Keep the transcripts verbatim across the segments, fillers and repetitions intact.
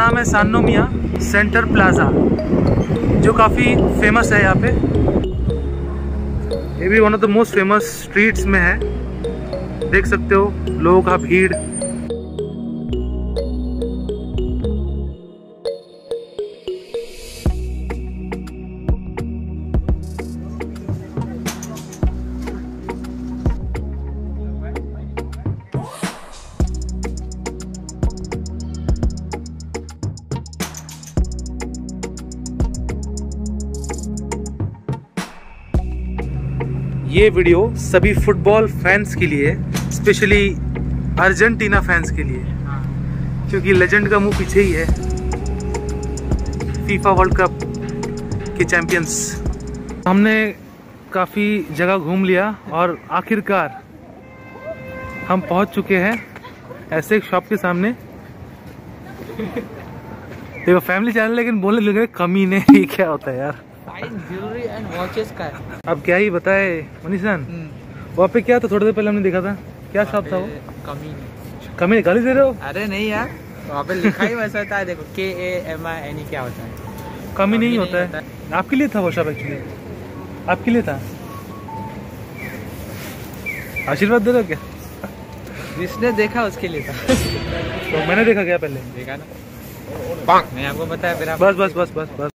नाम है सानोमिया centre plaza, जो काफ़ी फेमस है यहाँ पे। ये भी one of the most famous streets में है, देख सकते हो लोगों का भीड़। ये वीडियो सभी फुटबॉल फैंस के लिए, स्पेशली अर्जेंटीना फैंस के लिए, क्योंकि लेजेंड का मुंह पीछे ही है। फीफा वर्ल्ड कप के चैंपियंस। हमने काफ़ी जगह घूम लिया और आखिरकार हम पहुंच चुके हैं ऐसे एक शॉप के सामने। देखो फैमिली चैनल, लेकिन बोलने लगे कमी नहीं, क्या होता है यार। ज्वेलरी एंड वॉचेस का है। अब क्या ही बताए मनीषान, वहाँ पे क्या था थोड़ी देर पहले हमने देखा था, क्या शॉप था वो? कमी कमी गाली दे रहे हो? अरे नहीं यार, वहाँ पे लिखा ही वैसा था, देखो के A M I N E क्या होता है, कमी, कमी नहीं, नहीं होता है, होता है। आपके लिए था वो शॉप, एक्चुअली आपके लिए था। आशीर्वाद दे रहे हो क्या? जिसने देखा उसके लिए था। तो मैंने देखा क्या पहले? देखा ना, मैं आपको बताया। बस बस बस बस बस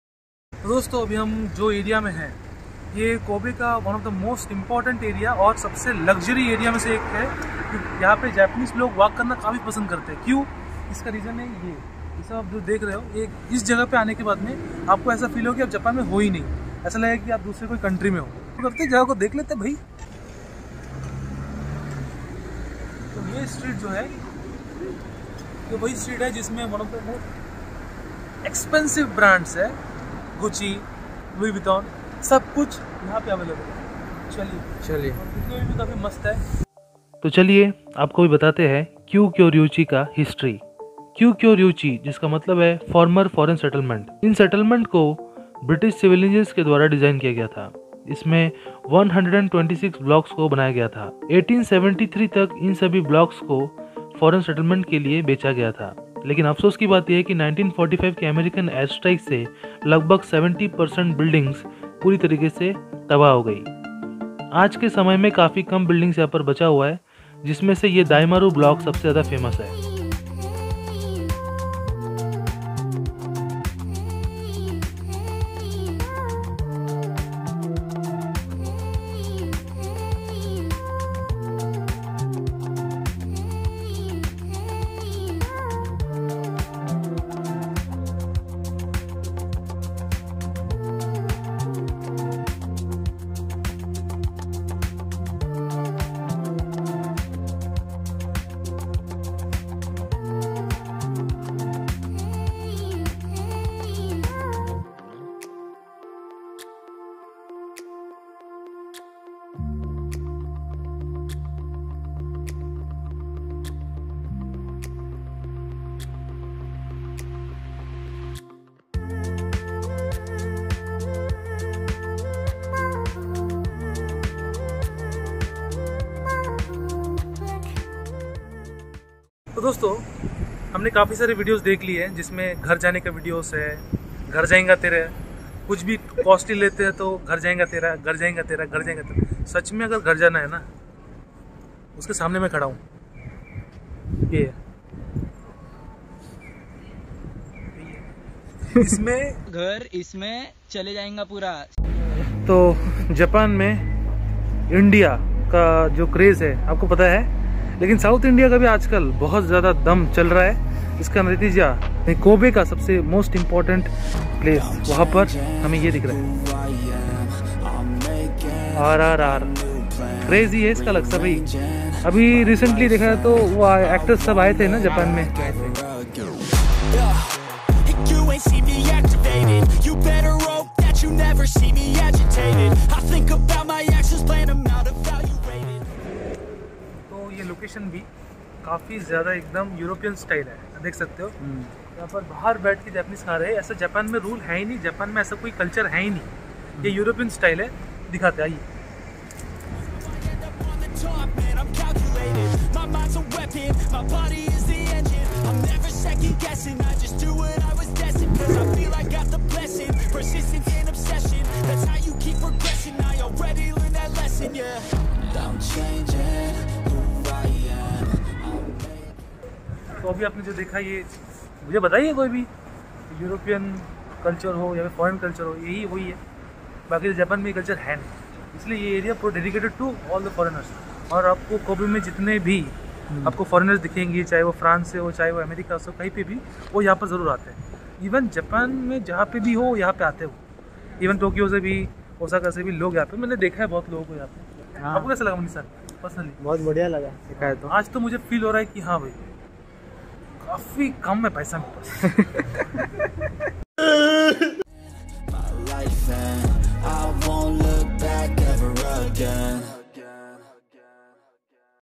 दोस्तों, अभी हम जो एरिया में हैं, ये कोबे का one of the most important area और सबसे लग्जरी एरिया में से एक है। यहाँ पे जापानीज लोग वॉक करना काफ़ी पसंद करते हैं। क्यों? इसका रीज़न है ये, ये सब आप जो देख रहे हो, एक इस जगह पे आने के बाद में आपको ऐसा फील हो कि आप जापान में हो ही नहीं, ऐसा लगेगा कि आप दूसरे कोई कंट्री में हो। तो करते जगह को देख लेते भाई। तो ये स्ट्रीट जो है, ये वही स्ट्रीट है जिसमें one of the most expensive brands है, गुची, लुई विटॉन, सब कुछ यहाँ पे अवेलेबल है। चलिए चलिए, दिखने में भी काफ़ी मस्त है। तो चलिए आपको भी बताते हैं क्यू क्यू रियूची का हिस्ट्री। क्यू क्यू रियूची, जिसका मतलब है फॉर्मर फॉरेन सेटलमेंट। इन सेटलमेंट को ब्रिटिश सिविल इंजीनियर्स के द्वारा डिजाइन किया गया था। इसमें एक सौ छब्बीस ब्लॉक्स को बनाया गया था। अठारह सौ तिहत्तर तक इन सभी ब्लॉक्स को फॉरेन सेटलमेंट के लिए बेचा गया था। लेकिन अफसोस की बात यह है कि उन्नीस सौ पैंतालीस के अमेरिकन एयर स्ट्राइक से लगभग सत्तर परसेंट बिल्डिंग्स पूरी तरीके से तबाह हो गई। आज के समय में काफ़ी कम बिल्डिंग्स यहाँ पर बचा हुआ है, जिसमें से ये दायमारू ब्लॉक सबसे ज़्यादा फेमस है। तो दोस्तों, हमने काफ़ी सारे वीडियोस देख लिए हैं, जिसमें घर जाने का वीडियोस है, घर जाएगा तेरा, कुछ भी कॉस्टली लेते हैं तो घर जाएगा तेरा, घर जाएगा तेरा, घर जाएगा तेरा। सच में अगर घर जाना है ना, उसके सामने मैं खड़ा हूँ, ये है इसमें घर, इसमें चले जाएगा पूरा। तो जापान में इंडिया का जो क्रेज़ है आपको पता है, लेकिन साउथ इंडिया का भी आजकल बहुत ज़्यादा दम चल रहा है। इसका नतीजा कोबे का सबसे मोस्ट इम्पोर्टेंट प्लेस, वहाँ पर हमें ये दिख रहा है आर आर आर। क्रेजी है इसका लगता भाई। अभी रिसेंटली देखा है तो वो एक्टर्स सब आए थे ना जापान में। ये लोकेशन भी काफ़ी ज़्यादा एकदम यूरोपियन स्टाइल है, देख सकते हो। यहाँ पर बाहर बैठ के जापानीज खा रहे हैं, ऐसा जापान में रूल है ही नहीं, जापान में ऐसा कोई कल्चर है ही नहीं, ये यूरोपियन स्टाइल है। दिखाते आइए। I'm never second guessing, I just do what I was destined, cause I feel I got the blessing, persistence and obsession, that's how you keep progressing, I already learned that lesson, yeah. I'm changing who I am. तो अभी आपने जो देखा, ये मुझे बताइए कोई भी यूरोपियन कल्चर हो या फॉरेन कल्चर हो, यही वही है, बाकी जापान में कल्चर है नहीं, इसलिए ये एरिया पूरा dedicated to all the foreigners. और आपको कोबे में जितने भी आपको फॉरेनर्स दिखेंगे, चाहे वो फ्रांस से हो, चाहे वो अमेरिका से हो, कहीं पे भी वो यहाँ पर ज़रूर आते हैं। इवन जापान में जहाँ पे भी हो यहाँ पे आते हो, इवन टोक्यो से भी, ओसाका से भी लोग यहाँ पे, मैंने देखा है बहुत लोगों को यहाँ पे। आपको कैसा लगा मनीष सर? पर्सनली बहुत बढ़िया लगा, देखा है तो। आज तो मुझे फील हो रहा है कि हाँ भाई काफ़ी कम है पैसा मेरे पास।